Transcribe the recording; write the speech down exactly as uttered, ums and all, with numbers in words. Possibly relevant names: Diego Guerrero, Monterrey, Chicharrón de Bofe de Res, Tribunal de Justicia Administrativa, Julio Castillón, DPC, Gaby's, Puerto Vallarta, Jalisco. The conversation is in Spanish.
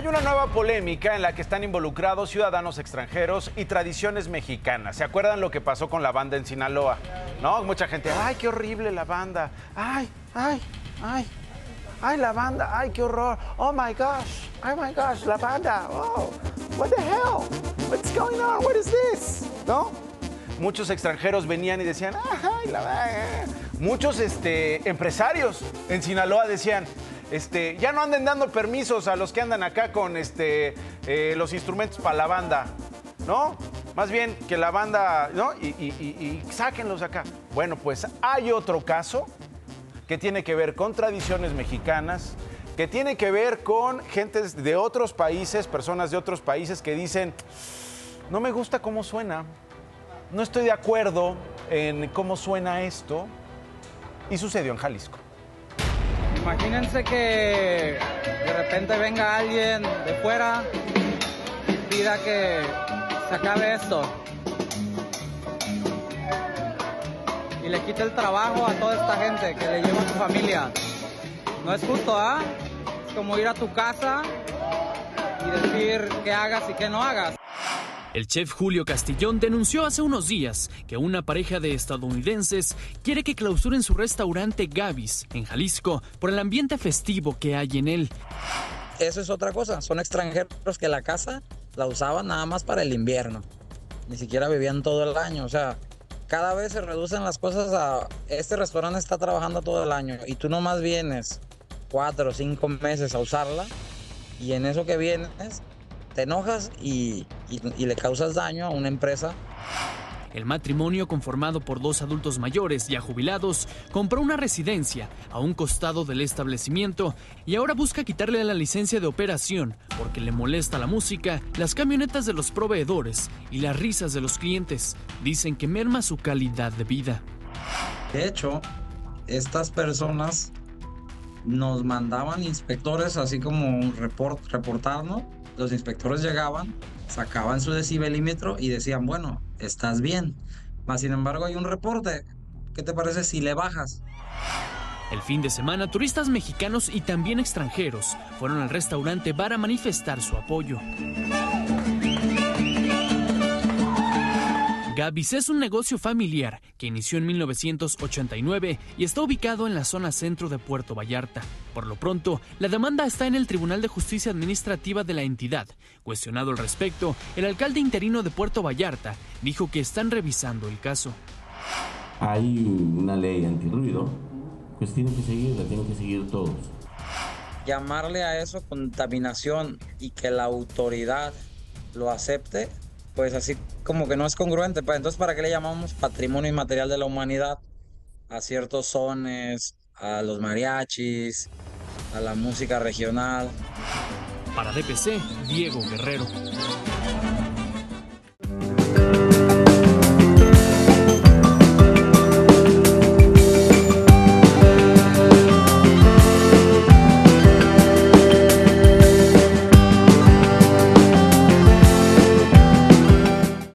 Hay una nueva polémica en la que están involucrados ciudadanos extranjeros y tradiciones mexicanas. ¿Se acuerdan lo que pasó con la banda en Sinaloa? ¿No? Mucha gente, ¡ay, qué horrible la banda! ¡Ay, ay, ay! ¡Ay, la banda! ¡Ay, qué horror! ¡Oh, my gosh! ¡Oh, my gosh! ¡La banda! ¡Oh! ¡What the hell! ¡What's going on! ¡What is this! ¿No? Muchos extranjeros venían y decían, ¡ay, la banda! Muchos este, empresarios en Sinaloa decían, Este, ya no anden dando permisos a los que andan acá con este, eh, los instrumentos para la banda, ¿no? Más bien que la banda, ¿no? Y, y, y, y sáquenlos acá. Bueno, pues hay otro caso que tiene que ver con tradiciones mexicanas, que tiene que ver con gentes de otros países, personas de otros países que dicen, no me gusta cómo suena, no estoy de acuerdo en cómo suena esto. Y sucedió en Jalisco. Imagínense que de repente venga alguien de fuera y pida que se acabe esto. Y le quite el trabajo a toda esta gente que le lleva a su familia. No es justo, ¿ah? ¿eh? Es como ir a tu casa y decir qué hagas y qué no hagas. El chef Julio Castillón denunció hace unos días que una pareja de estadounidenses quiere que clausuren su restaurante Gaby's en Jalisco por el ambiente festivo que hay en él. Eso es otra cosa, son extranjeros que la casa la usaban nada más para el invierno, ni siquiera vivían todo el año, o sea, cada vez se reducen las cosas a este restaurante está trabajando todo el año y tú nomás vienes cuatro o cinco meses a usarla y en eso que vienes te enojas y, y, y le causas daño a una empresa. El matrimonio, conformado por dos adultos mayores ya jubilados, compró una residencia a un costado del establecimiento y ahora busca quitarle la licencia de operación porque le molesta la música, las camionetas de los proveedores y las risas de los clientes. Dicen que merma su calidad de vida. De hecho, estas personas nos mandaban inspectores, así como un report, reportarnos. Los inspectores llegaban, sacaban su decibelímetro y decían, bueno, estás bien. Mas, sin embargo, hay un reporte. ¿Qué te parece si le bajas? El fin de semana, turistas mexicanos y también extranjeros fueron al restaurante para manifestar su apoyo. Gaby's es un negocio familiar que inició en mil novecientos ochenta y nueve y está ubicado en la zona centro de Puerto Vallarta. Por lo pronto, la demanda está en el Tribunal de Justicia Administrativa de la entidad. Cuestionado al respecto, el alcalde interino de Puerto Vallarta dijo que están revisando el caso. Hay una ley antirruido, pues tienen que seguirla, tienen que seguir todos. Llamarle a eso contaminación y que la autoridad lo acepte, pues así como que no es congruente. Entonces, ¿para qué le llamamos patrimonio inmaterial de la humanidad a ciertos sones, a los mariachis, a la música regional? Para D P C, Diego Guerrero.